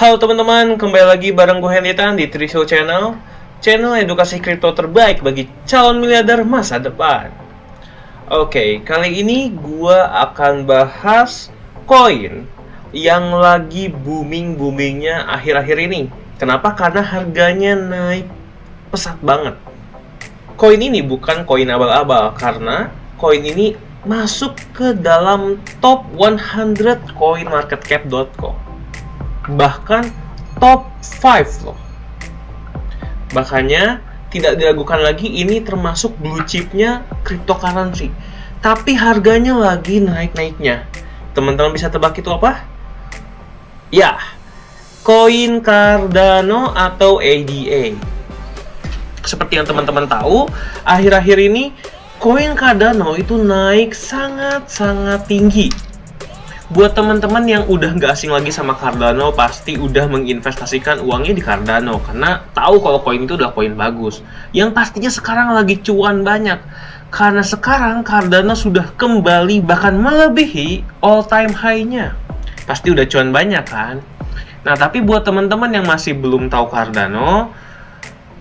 Halo teman-teman, kembali lagi bareng gue Hendy Tan di Trishul Channel, channel edukasi kripto terbaik bagi calon miliarder masa depan. Oke, kali ini gue akan bahas koin yang lagi booming-boomingnya akhir-akhir ini. Kenapa? Karena harganya naik pesat banget. Koin ini bukan koin abal-abal, karena koin ini masuk ke dalam top 100 coinmarketcap.com. Bahkan top 5 loh. Makanya tidak diragukan lagi ini termasuk blue chipnya cryptocurrency. Tapi harganya lagi naik-naiknya. Teman-teman bisa tebak itu apa? Ya, koin Cardano atau ADA. Seperti yang teman-teman tahu, akhir-akhir ini koin Cardano itu naik sangat-sangat tinggi. Buat teman-teman yang udah nggak asing lagi sama Cardano, pasti udah menginvestasikan uangnya di Cardano karena tahu kalau koin itu adalah koin bagus. Yang pastinya sekarang lagi cuan banyak. Karena sekarang Cardano sudah kembali bahkan melebihi all time high-nya. Pasti udah cuan banyak kan? Nah, tapi buat teman-teman yang masih belum tahu Cardano,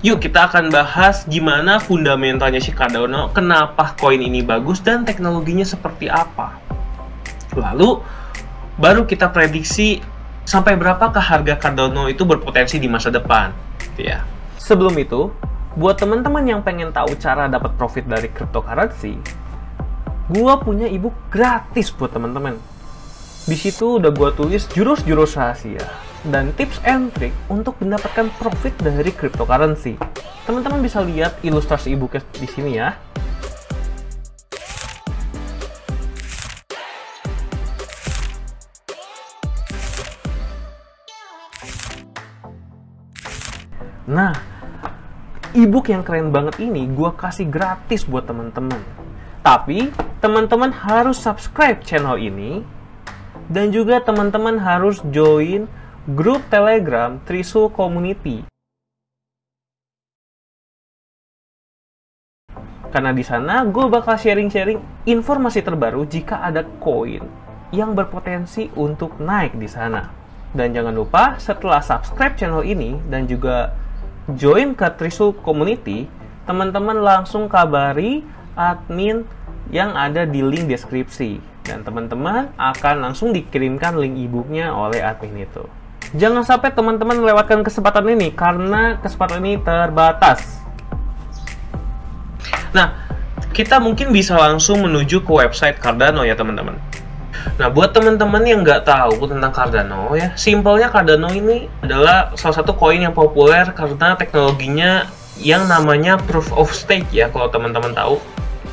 yuk kita akan bahas gimana fundamentalnya si Cardano, kenapa koin ini bagus dan teknologinya seperti apa. Lalu baru kita prediksi sampai berapakah harga Cardano itu berpotensi di masa depan, ya. Sebelum itu, buat teman-teman yang pengen tahu cara dapat profit dari cryptocurrency, gua punya ebook gratis buat teman-teman. Di situ udah gua tulis jurus-jurus rahasia dan tips and trick untuk mendapatkan profit dari cryptocurrency. Teman-teman bisa lihat ilustrasi ebooknya di sini ya. Nah, ebook yang keren banget ini gue kasih gratis buat teman-teman. Tapi teman-teman harus subscribe channel ini dan juga teman-teman harus join grup Telegram Trishul Community. Karena di sana gue bakal sharing-sharing informasi terbaru jika ada koin yang berpotensi untuk naik di sana. Dan jangan lupa setelah subscribe channel ini dan juga join ke Trishul Community, teman-teman langsung kabari admin yang ada di link deskripsi dan teman-teman akan langsung dikirimkan link ebooknya oleh admin itu. Jangan sampai teman-teman melewatkan kesempatan ini karena kesempatan ini terbatas. Nah, kita mungkin bisa langsung menuju ke website Cardano ya teman-teman. Nah, buat teman-teman yang nggak tahu tentang Cardano ya, simpelnya Cardano ini adalah salah satu koin yang populer karena teknologinya yang namanya proof of stake ya, kalau teman-teman tahu.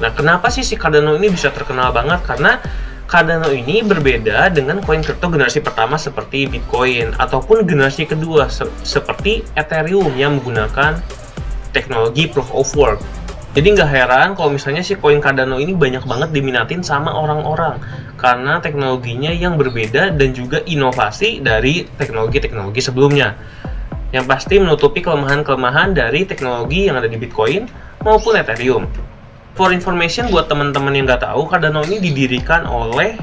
Nah, kenapa sih si Cardano ini bisa terkenal banget? Karena Cardano ini berbeda dengan koin kripto generasi pertama seperti Bitcoin ataupun generasi kedua seperti Ethereum yang menggunakan teknologi proof of work. Jadi nggak heran kalau misalnya si koin Cardano ini banyak banget diminatin sama orang-orang karena teknologinya yang berbeda dan juga inovasi dari teknologi-teknologi sebelumnya. Yang pasti menutupi kelemahan-kelemahan dari teknologi yang ada di Bitcoin maupun Ethereum. For information buat teman-teman yang nggak tahu, Cardano ini didirikan oleh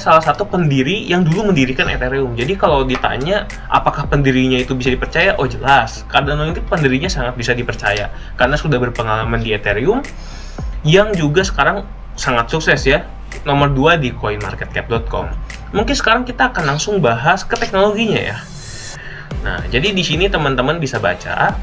salah satu pendiri yang dulu mendirikan Ethereum. Jadi kalau ditanya apakah pendirinya itu bisa dipercaya, oh jelas, Cardano itu pendirinya sangat bisa dipercaya karena sudah berpengalaman di Ethereum yang juga sekarang sangat sukses ya, nomor 2 di coinmarketcap.com. Mungkin sekarang kita akan langsung bahas ke teknologinya ya. Nah, jadi di sini teman-teman bisa baca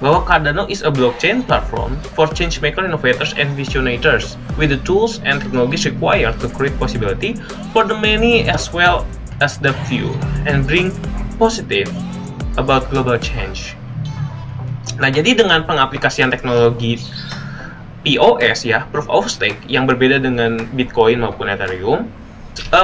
bahwa Cardano is a blockchain platform for changemaker, innovators, and visionaries with the tools and technologies required to create possibility for the many as well as the few and bring positive about global change. Nah, jadi dengan pengaplikasian teknologi POS ya, proof of stake yang berbeda dengan Bitcoin maupun Ethereum,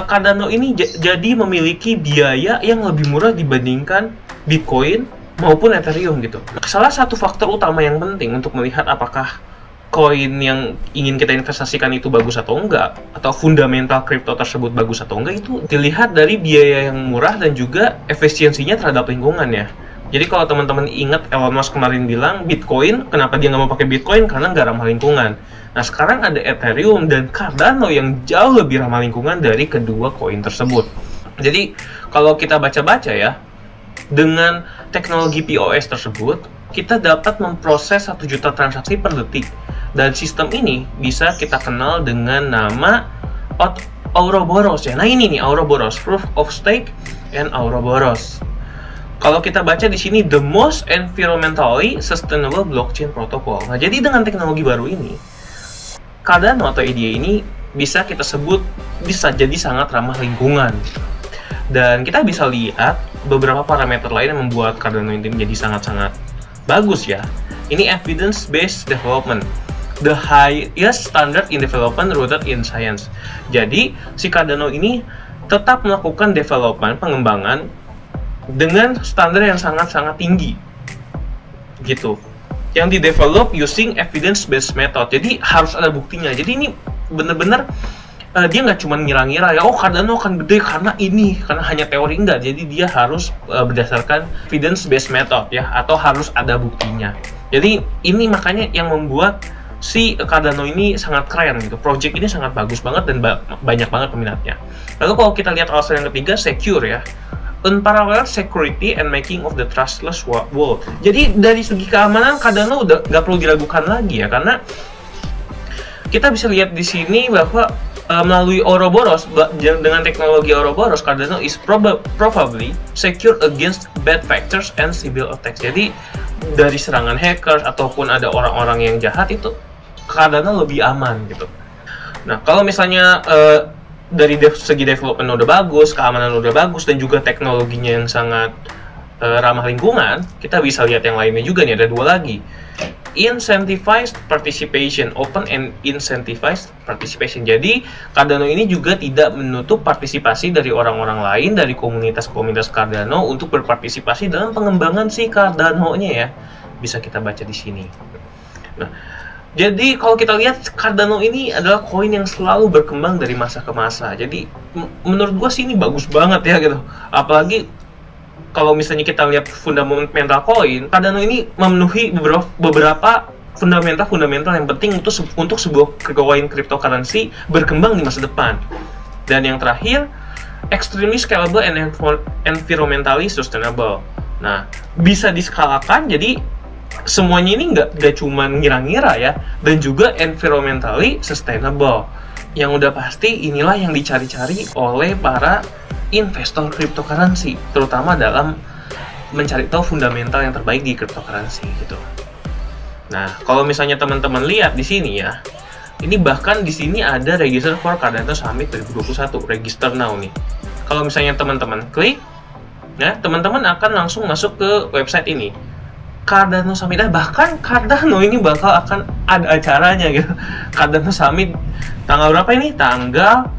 Cardano ini jadi memiliki biaya yang lebih murah dibandingkan Bitcoin maupun Ethereum gitu. Salah satu faktor utama yang penting untuk melihat apakah koin yang ingin kita investasikan itu bagus atau enggak, atau fundamental kripto tersebut bagus atau enggak, itu dilihat dari biaya yang murah dan juga efisiensinya terhadap lingkungan ya. Jadi kalau teman-teman ingat Elon Musk kemarin bilang Bitcoin, kenapa dia nggak mau pakai Bitcoin? Karena nggak ramah lingkungan. Nah, sekarang ada Ethereum dan Cardano yang jauh lebih ramah lingkungan dari kedua koin tersebut. Jadi kalau kita baca-baca ya, dengan teknologi POS tersebut, kita dapat memproses 1 juta transaksi per detik. Dan sistem ini bisa kita kenal dengan nama Ouroboros ya. Nah ini nih Ouroboros, Proof of Stake and Ouroboros. Kalau kita baca di sini, the most environmentally sustainable blockchain protocol. Nah, jadi dengan teknologi baru ini, Cardano atau ADA ini bisa kita sebut bisa jadi sangat ramah lingkungan. Dan kita bisa lihat beberapa parameter lain yang membuat Cardano ini menjadi sangat-sangat bagus ya. Ini evidence-based development, the highest standard in development rooted in science. Jadi si Cardano ini tetap melakukan development, pengembangan dengan standar yang sangat-sangat tinggi gitu, yang di develop using evidence-based method. Jadi harus ada buktinya. Jadi ini bener-bener dia nggak cuma ngira-ngira ya, oh Cardano akan gede karena ini, karena hanya teori, enggak. Jadi dia harus berdasarkan evidence-based method ya, atau harus ada buktinya. Jadi ini makanya yang membuat si Cardano ini sangat keren gitu. Project ini sangat bagus banget dan banyak banget peminatnya. Lalu kalau kita lihat alasan yang ketiga, secure ya, unparalleled security and making of the trustless world. Jadi dari segi keamanan Cardano udah nggak perlu diragukan lagi ya, karena kita bisa lihat di sini bahwa melalui Ouroboros, dengan teknologi Ouroboros, Cardano is probably secure against bad factors and civil attacks. Jadi dari serangan hackers ataupun ada orang-orang yang jahat itu Cardano lebih aman gitu. Nah kalau misalnya dari segi development udah bagus, keamanan udah bagus, dan juga teknologinya yang sangat ramah lingkungan, kita bisa lihat yang lainnya juga nih, ada dua lagi. Incentivized participation, open and incentivized participation. Jadi Cardano ini juga tidak menutup partisipasi dari orang-orang lain, dari komunitas-komunitas Cardano untuk berpartisipasi dalam pengembangan si Cardano-nya ya. Bisa kita baca di sini. Nah, jadi kalau kita lihat Cardano ini adalah koin yang selalu berkembang dari masa ke masa. Jadi menurut gue sih ini bagus banget ya gitu. Apalagi kalau misalnya kita lihat fundamental koin, Cardano ini memenuhi beberapa fundamental yang penting untuk sebuah koin cryptocurrency berkembang di masa depan. Dan yang terakhir, extremely scalable and environmentally sustainable. Nah, bisa diskalakan, jadi semuanya ini nggak cuma ngira-ngira ya, dan juga environmentally sustainable. Yang udah pasti inilah yang dicari-cari oleh para investor cryptocurrency, terutama dalam mencari tahu fundamental yang terbaik di cryptocurrency gitu. Nah, kalau misalnya teman-teman lihat di sini ya, ini bahkan di sini ada register for Cardano Summit 2021, register now nih. Kalau misalnya teman-teman klik, nah teman-teman akan langsung masuk ke website ini. Cardano Summit, bahkan Cardano ini bakal akan ada acaranya gitu. Cardano Summit tanggal berapa ini? Tanggal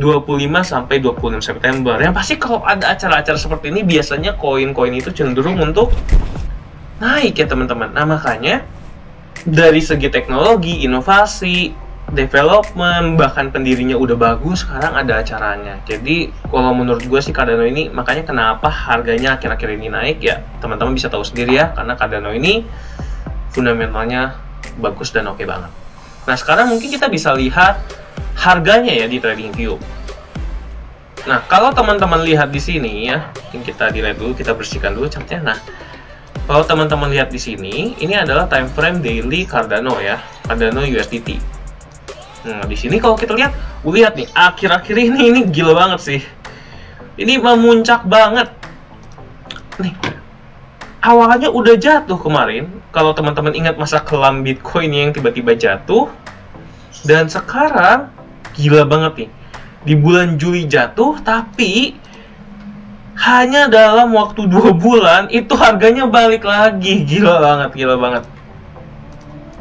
25–26 September. Yang pasti kalau ada acara-acara seperti ini biasanya koin-koin itu cenderung untuk naik ya teman-teman. Nah makanya dari segi teknologi, inovasi, development, bahkan pendirinya udah bagus, sekarang ada acaranya. Jadi kalau menurut gue sih Cardano ini, makanya kenapa harganya akhir-akhir ini naik ya, teman-teman bisa tahu sendiri ya, karena Cardano ini fundamentalnya bagus dan oke banget. Nah sekarang mungkin kita bisa lihat harganya ya di TradingView. Nah kalau teman-teman lihat di sini ya, mungkin kita delete dulu, kita bersihkan dulu chartnya. Nah kalau teman-teman lihat di sini, ini adalah time frame daily Cardano ya, Cardano USDT. Nah, di sini kalau kita lihat nih, akhir-akhir ini gila banget sih. Ini memuncak banget. Nih, awalnya udah jatuh kemarin. Kalau teman-teman ingat masa kelam Bitcoin yang tiba-tiba jatuh. Dan sekarang, gila banget nih. Di bulan Juli jatuh, tapi hanya dalam waktu 2 bulan, itu harganya balik lagi. Gila banget, gila banget.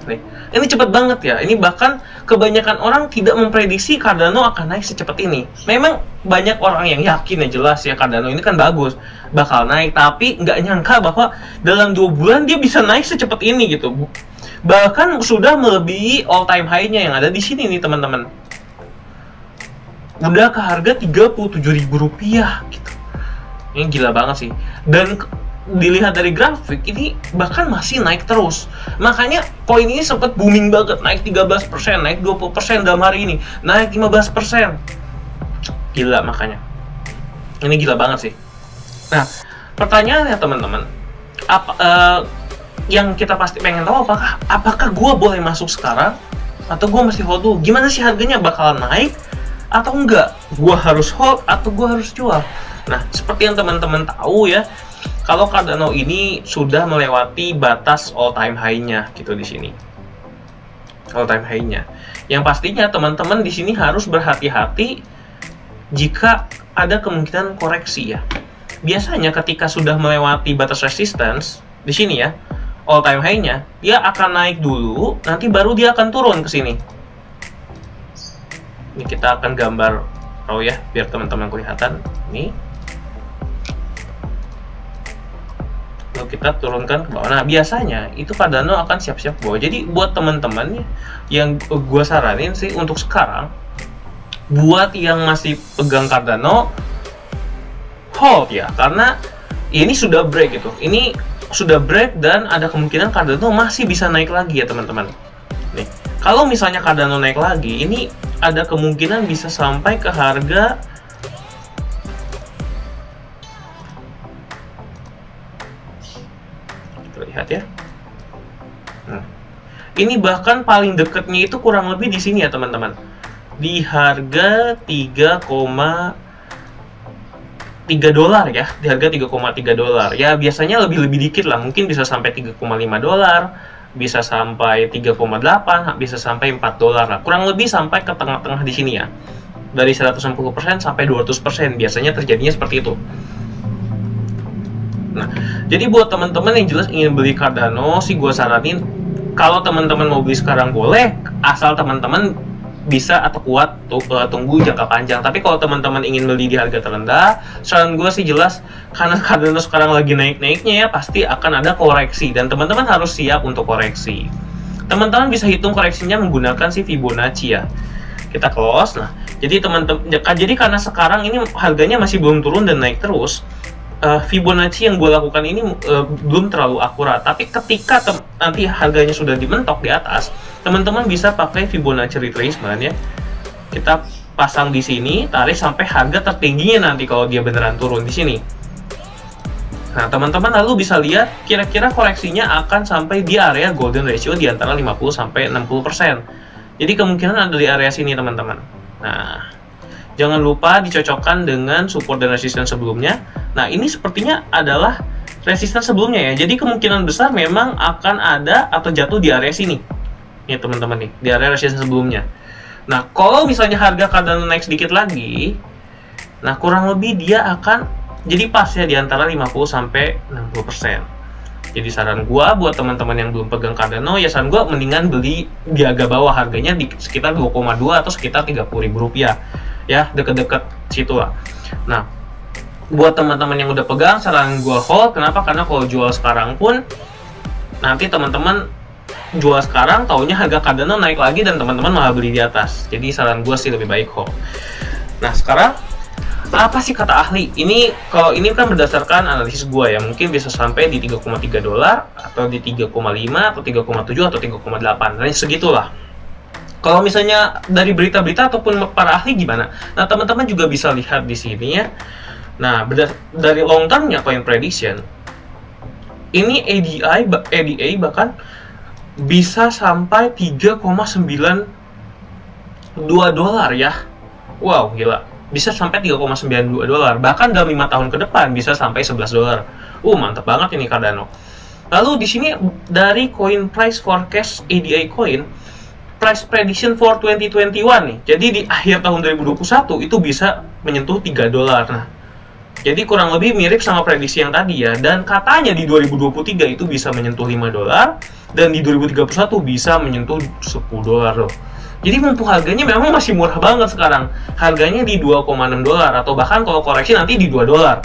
Nih, ini cepet banget ya. Ini bahkan kebanyakan orang tidak memprediksi Cardano akan naik secepat ini. Memang banyak orang yang yakin ya, jelas ya Cardano ini kan bagus, bakal naik, tapi nggak nyangka bahwa dalam 2 bulan dia bisa naik secepat ini gitu. Bahkan sudah melebihi all time high-nya yang ada di sini nih teman-teman. Udah ke harga Rp37.000 gitu. Ini gila banget sih. Dan dilihat dari grafik ini bahkan masih naik terus. Makanya koin ini sempat booming banget, naik 13%, naik 20% dalam hari ini, naik 15%. Gila makanya. Ini gila banget sih. Nah, pertanyaannya teman-teman, yang kita pasti pengen tahu apakah gue boleh masuk sekarang atau gue masih hold dulu? Gimana sih harganya, bakalan naik atau enggak? Gue harus hold atau gue harus jual? Nah, seperti yang teman-teman tahu ya, kalau Cardano ini sudah melewati batas all time high-nya gitu di sini. All time high-nya. Yang pastinya teman-teman di sini harus berhati-hati jika ada kemungkinan koreksi ya. Biasanya ketika sudah melewati batas resistance di sini ya, all time high-nya, dia akan naik dulu, nanti baru dia akan turun ke sini. Ini kita akan gambar row ya, biar teman-teman kelihatan. Ini kita turunkan ke bawah. Nah, biasanya itu Cardano akan siap-siap bawah. Jadi buat teman-teman yang gue saranin sih untuk sekarang, buat yang masih pegang Cardano, hold ya, karena ini sudah break gitu. Ini sudah break dan ada kemungkinan Cardano masih bisa naik lagi ya teman-teman. Nih, kalau misalnya Cardano naik lagi, ini ada kemungkinan bisa sampai ke harga ya. Nah, ini bahkan paling dekatnya itu kurang lebih di sini ya teman-teman, di harga 3,3 dolar ya, di harga 3,3 dolar ya. Biasanya lebih dikit lah, mungkin bisa sampai 3,5 dolar, bisa sampai 3,8, bisa sampai 4 dolar lah, kurang lebih sampai ke tengah-tengah di sini ya, dari 160% sampai 200% biasanya terjadinya seperti itu. Nah, jadi buat teman-teman yang jelas ingin beli Cardano sih, gue saranin kalau teman-teman mau beli sekarang boleh, asal teman-teman bisa atau kuat tunggu jangka panjang. Tapi kalau teman-teman ingin beli di harga terendah, saran gue sih jelas, karena Cardano sekarang lagi naik-naiknya ya, pasti akan ada koreksi dan teman-teman harus siap untuk koreksi. Teman-teman bisa hitung koreksinya menggunakan si Fibonacci ya. Kita close. Nah, jadi teman-teman, jadi karena sekarang ini harganya masih belum turun dan naik terus, Fibonacci yang gue lakukan ini belum terlalu akurat. Tapi ketika nanti harganya sudah dimentok di atas, teman-teman bisa pakai Fibonacci retracement ya. Kita pasang di sini, tarik sampai harga tertingginya nanti kalau dia beneran turun di sini. Nah, teman-teman lalu bisa lihat kira-kira koreksinya akan sampai di area golden ratio di antara 50 sampai 60%. Jadi kemungkinan ada di area sini teman-teman. Nah, jangan lupa dicocokkan dengan support dan resisten sebelumnya. Nah, ini sepertinya adalah resisten sebelumnya ya. Jadi kemungkinan besar memang akan ada atau jatuh di area sini. Ya teman-teman nih, di area resisten sebelumnya. Nah, kalau misalnya harga Cardano naik sedikit lagi, nah kurang lebih dia akan jadi pas ya di antara 50 sampai 60%. Jadi saran gua buat teman-teman yang belum pegang Cardano, ya saran gua mendingan beli di agak bawah, harganya di sekitar 2,2 atau sekitar Rp30.000. Ya, deket-deket situ lah. Nah, buat teman-teman yang udah pegang, saran gue hold. Kenapa? Karena kalau jual sekarang pun, nanti teman-teman jual sekarang, taunya harga Cardano naik lagi dan teman-teman malah beli di atas. Jadi saran gue sih lebih baik hold. Nah, sekarang apa sih kata ahli? Ini kalau ini kan berdasarkan analisis gue ya, mungkin bisa sampai di 3,3 dolar atau di 3,5 atau 3,7 atau 3,8. Nah, segitulah. Kalau misalnya dari berita-berita ataupun para ahli gimana? Nah, teman-teman juga bisa lihat di sini ya. Nah, dari long termnya coin prediction, ini ADA bahkan bisa sampai 3,92 dolar ya. Wow, gila. Bisa sampai 3,92 dolar. Bahkan dalam 5 tahun ke depan bisa sampai 11 dolar. Mantap banget ini Cardano. Lalu di sini dari Coin Price Forecast ADA coin, price prediction for 2021 nih. Jadi di akhir tahun 2021 itu bisa menyentuh 3 dolar. Nah, jadi kurang lebih mirip sama prediksi yang tadi ya. Dan katanya di 2023 itu bisa menyentuh 5 dolar dan di 2031 bisa menyentuh 10 dolar loh. Jadi mumpung harganya memang masih murah banget sekarang. Harganya di 2,6 dolar atau bahkan kalau koreksi nanti di 2 dolar.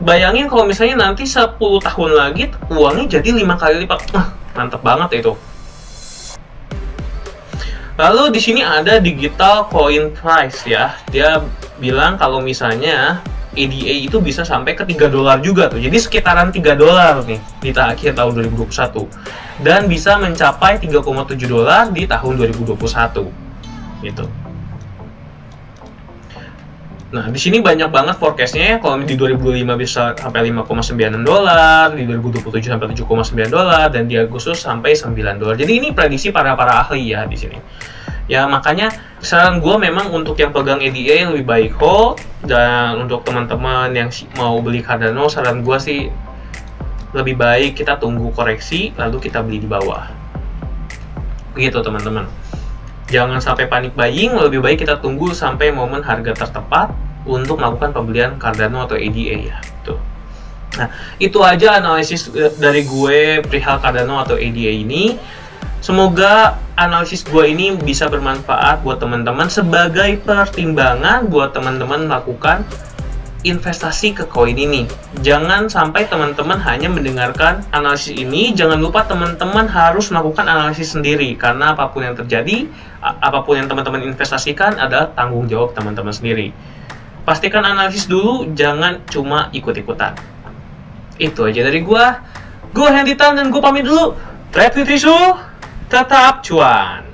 Bayangin kalau misalnya nanti 10 tahun lagi uangnya jadi 5 kali lipat. Mantap banget itu. Lalu di sini ada digital coin price ya. Dia bilang kalau misalnya ADA itu bisa sampai ke 3 dolar juga tuh. Jadi sekitaran 3 dolar nih di akhir tahun 2021 dan bisa mencapai 3,7 dolar di tahun 2021. Gitu. Nah, di sini banyak banget forecastnya ya. Kalau di 2025 bisa sampai $5,96, di 2027 sampai $7,9, dan di Agustus sampai $9. Jadi ini prediksi para ahli ya di sini. Ya makanya saran gue memang untuk yang pegang ADA lebih baik hold, dan untuk teman-teman yang mau beli Cardano, saran gue sih lebih baik kita tunggu koreksi lalu kita beli di bawah. Begitu teman-teman. Jangan sampai panik buying, lebih baik kita tunggu sampai momen harga tertepat untuk melakukan pembelian Cardano atau ADA ya. Tuh. Nah, itu aja analisis dari gue perihal Cardano atau ADA ini. Semoga analisis gue ini bisa bermanfaat buat teman-teman sebagai pertimbangan buat teman-teman melakukan investasi ke koin ini. Jangan sampai teman-teman hanya mendengarkan analisis ini. Jangan lupa teman-teman harus melakukan analisis sendiri, karena apapun yang terjadi, apapun yang teman-teman investasikan adalah tanggung jawab teman-teman sendiri. Pastikan analisis dulu, jangan cuma ikut-ikutan. Itu aja dari gua Hendy Tan, dan gua pamit dulu. Trade Trishul, tetap cuan.